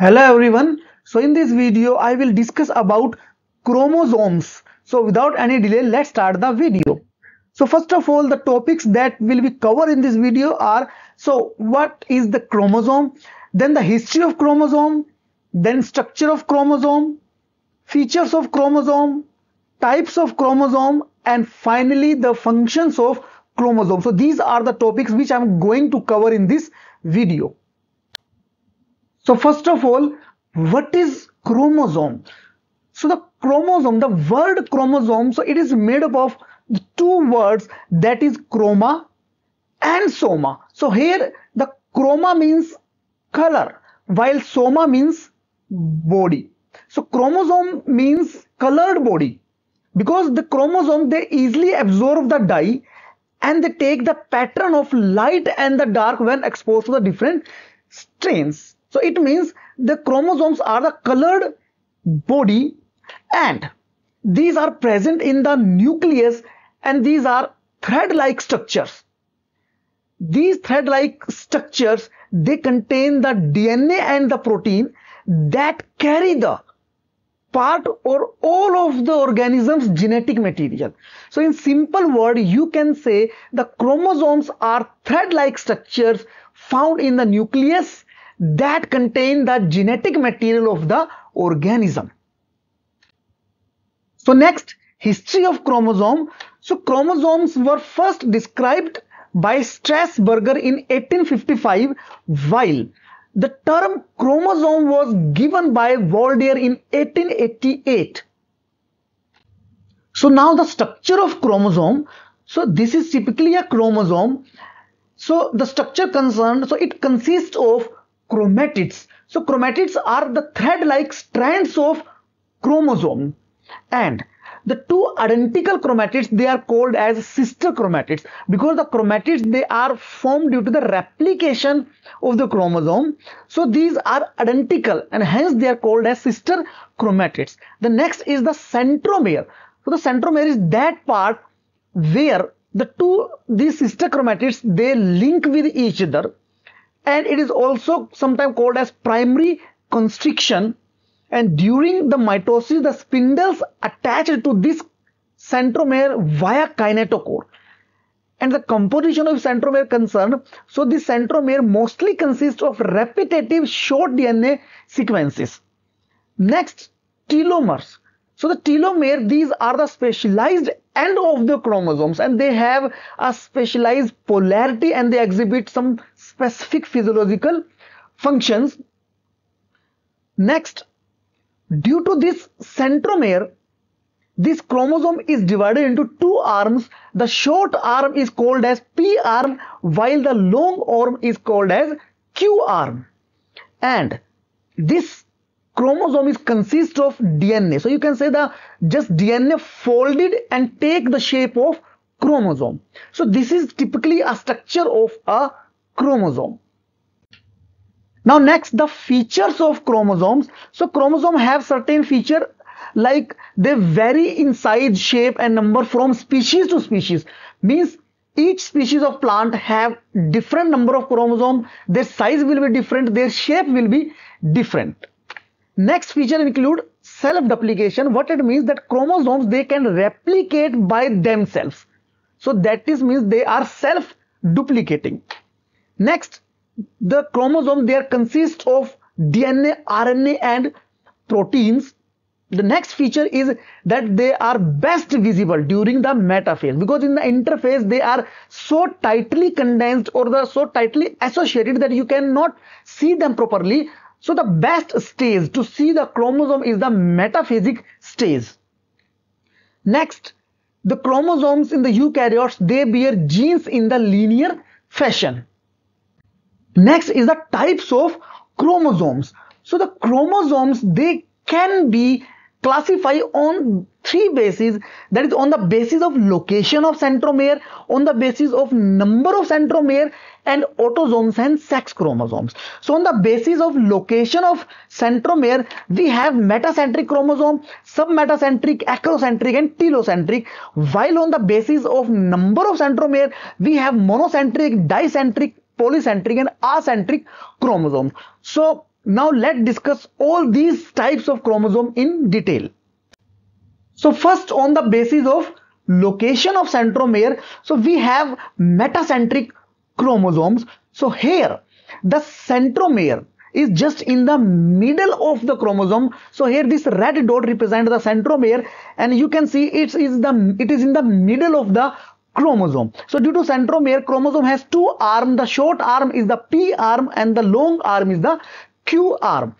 Hello everyone. So in this video I will discuss about chromosomes. So without any delay, let's start the video. So first of all, the topics that will be covered in this video are, so what is the chromosome, then the history of chromosome, then structure of chromosome, features of chromosome, types of chromosome, and finally the functions of chromosome. So these are the topics which I'm going to cover in this video. So first of all, what is chromosome? So the chromosome, the word chromosome, so it is made up of the two words, that is chroma and soma. So here the chroma means color while soma means body. So chromosome means colored body, because the chromosome, they easily absorb the dye and they take the pattern of light and the dark when exposed to the different strains. So it means the chromosomes are the colored body, and these are present in the nucleus, and these are thread-like structures. These thread-like structures, they contain the DNA and the protein that carry the part or all of the organism's genetic material. So in simple word, you can say the chromosomes are thread-like structures found in the nucleus that contain the genetic material of the organism. So next, history of chromosome. So chromosomes were first described by Strasburger in 1855, while the term chromosome was given by Waldeyer in 1888. So now the structure of chromosome. So this is typically a chromosome. So the structure concerned, so it consists of chromatids. So chromatids are the thread-like strands of chromosome, and the two identical chromatids, they are called as sister chromatids, because the chromatids, they are formed due to the replication of the chromosome. So these are identical and hence they are called as sister chromatids. The next is the centromere. So the centromere is that part where these sister chromatids, they link with each other, and it is also sometimes called as primary constriction. And during the mitosis, the spindles attached to this centromere via kinetochore. And the composition of centromere concerned, so the centromere mostly consists of repetitive short DNA sequences. Next, telomeres. So the telomere, these are the specialized end of the chromosomes, and they have a specialized polarity and they exhibit some specific physiological functions. Next, due to this centromere, this chromosome is divided into two arms. The short arm is called as P arm, while the long arm is called as Q arm. And this chromosome consists of DNA. So you can say the just DNA folded and take the shape of chromosome. So this is typically a structure of a chromosome. Now next, the features of chromosomes. So chromosomes have certain features, like they vary in size, shape and number from species to species. Means each species of plant have different number of chromosomes, their size will be different, their shape will be different. Next feature include self-duplication. What it means that chromosomes, they can replicate by themselves. So that is means they are self-duplicating. Next, the chromosome, they consist of DNA, RNA and proteins. The next feature is that they are best visible during the metaphase, because in the interphase they are so tightly condensed or the so tightly associated that you cannot see them properly. So the best stage to see the chromosome is the metaphasic stage. Next, the chromosomes in the eukaryotes, they bear genes in the linear fashion. Next is the types of chromosomes. So the chromosomes, they can be classified on three bases, that is on the basis of location of centromere, on the basis of number of centromere, and autosomes and sex chromosomes. So on the basis of location of centromere, we have metacentric chromosome, submetacentric, acrocentric and telocentric, while on the basis of number of centromere we have monocentric, dicentric, polycentric and acentric chromosomes. So Now let's discuss all these types of chromosome in detail. So first, on the basis of location of centromere, so we have metacentric chromosomes. So here the centromere is just in the middle of the chromosome. So here this red dot represents the centromere, and you can see it is in the middle of the chromosome. So due to centromere, chromosome has two arms. The short arm is the P arm and the long arm is the Q arm.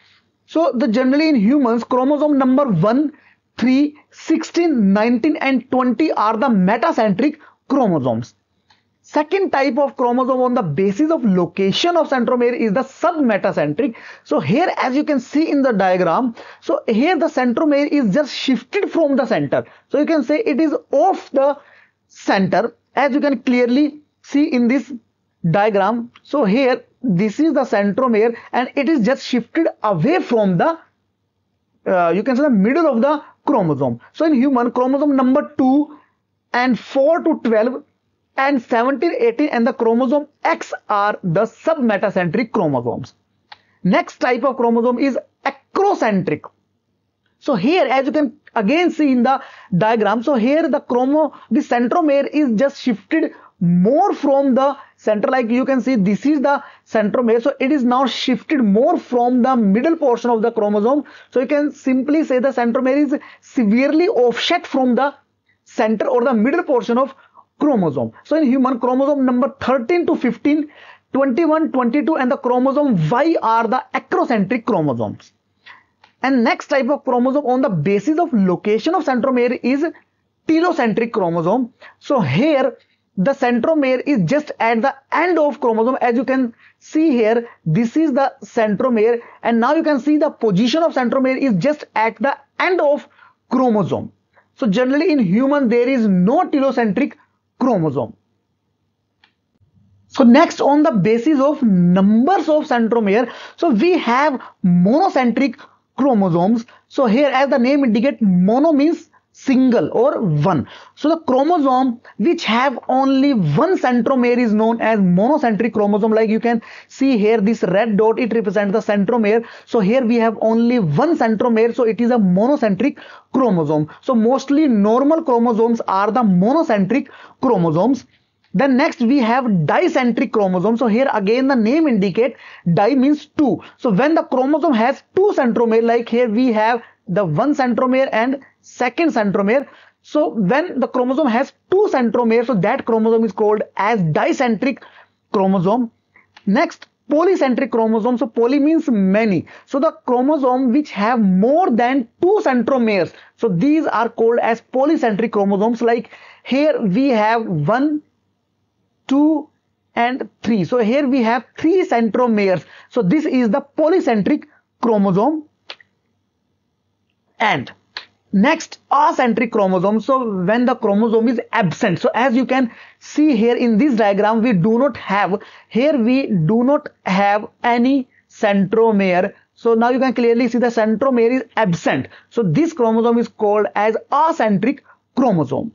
So the generally in humans, chromosome number 1, 3, 16, 19 and 20 are the metacentric chromosomes. Second type of chromosome on the basis of location of centromere is the submetacentric. So here, as you can see in the diagram, so here the centromere is just shifted from the center. So you can say it is off the center, as you can clearly see in this diagram. So here this is the centromere and it is just shifted away from the you can say the middle of the chromosome. So in human, chromosome number 2 and 4 to 12 and 17, 18 and the chromosome X are the submetacentric chromosomes. Next type of chromosome is acrocentric. So here, as you can again see in the diagram, so here the centromere is just shifted more from the center. Like you can see, this is the centromere, so it is now shifted more from the middle portion of the chromosome. So you can simply say the centromere is severely offset from the center or the middle portion of chromosome. So in human, chromosome number 13 to 15, 21, 22 and the chromosome Y are the acrocentric chromosomes. And next type of chromosome on the basis of location of centromere is telocentric chromosome. So here the centromere is just at the end of chromosome. As you can see here, this is the centromere, and now you can see the position of centromere is just at the end of chromosome. So generally in human, there is no telocentric chromosome. So next, on the basis of numbers of centromere, so we have monocentric chromosomes. So here, as the name indicates, mono means single or one. So the chromosome which have only one centromere is known as monocentric chromosome. Like you can see here, this red dot, it represents the centromere. So here we have only one centromere, so it is a monocentric chromosome. So mostly normal chromosomes are the monocentric chromosomes. Then next we have dicentric chromosome. So here again the name indicate, di means two. So when the chromosome has two centromere, like here we have the one centromere and second centromere. So when the chromosome has two centromere, so that chromosome is called as dicentric chromosome. Next, polycentric chromosome. So poly means many. So the chromosome which have more than two centromeres, so these are called as polycentric chromosomes. Like here we have 1, 2 and 3. So here we have 3 centromeres. So this is the polycentric chromosome. And next, acentric chromosome. So when the chromosome is absent, so as you can see here in this diagram, we do not have any centromere. So now you can clearly see the centromere is absent. So this chromosome is called as acentric chromosome.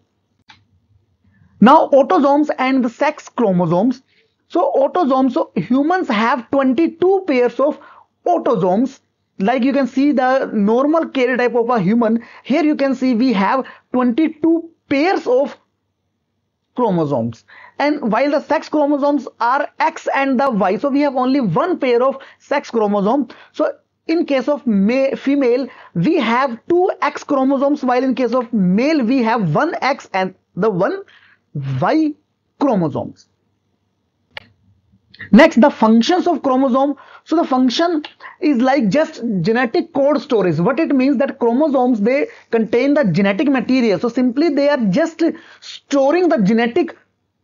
Now autosomes and the sex chromosomes. So autosomes, so humans have 22 pairs of autosomes. Like you can see the normal karyotype of a human, here you can see we have 22 pairs of chromosomes. And while the sex chromosomes are X and the Y, so we have only one pair of sex chromosome. So in case of female, we have 2 X chromosomes, while in case of male we have 1 X and the 1 Y chromosomes. Next, the functions of chromosome. So the function is like just genetic code storage. What it means that chromosomes, they contain the genetic material. So simply they are just storing the genetic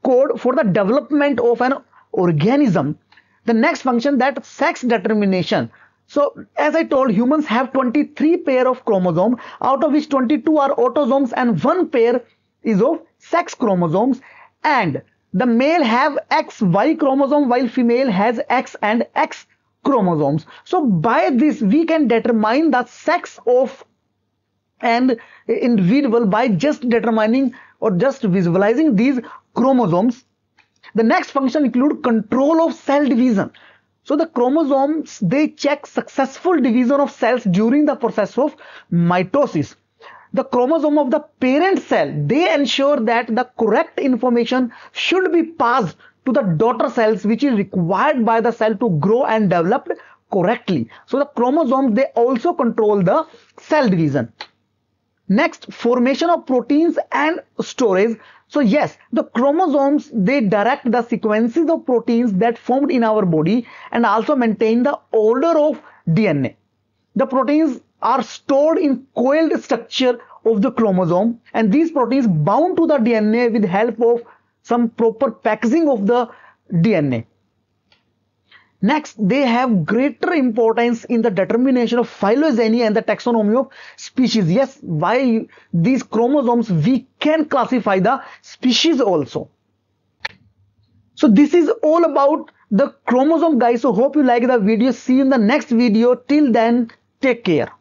code for the development of an organism. The next function, that sex determination. So as I told, humans have 23 pair of chromosomes, out of which 22 are autosomes and 1 pair is of sex chromosomes. And the male have XY chromosome, while female has X and X chromosomes. So by this we can determine the sex of an individual by just determining or just visualizing these chromosomes. The next function include control of cell division. So the chromosomes, they check successful division of cells during the process of mitosis. The chromosome of the parent cell, they ensure that the correct information should be passed to the daughter cells, which is required by the cell to grow and develop correctly. So the chromosomes, they also control the cell division. Next, formation of proteins and storage. So yes, the chromosomes, they direct the sequences of proteins that formed in our body and also maintain the order of DNA. The proteins are stored in coiled structure of the chromosome, and these proteins bound to the DNA with help of some proper packaging of the DNA. Next, they have greater importance in the determination of phylogeny and the taxonomy of species. Yes, by these chromosomes, we can classify the species also. So this is all about the chromosome, guys. So hope you like the video. See you in the next video. Till then, take care.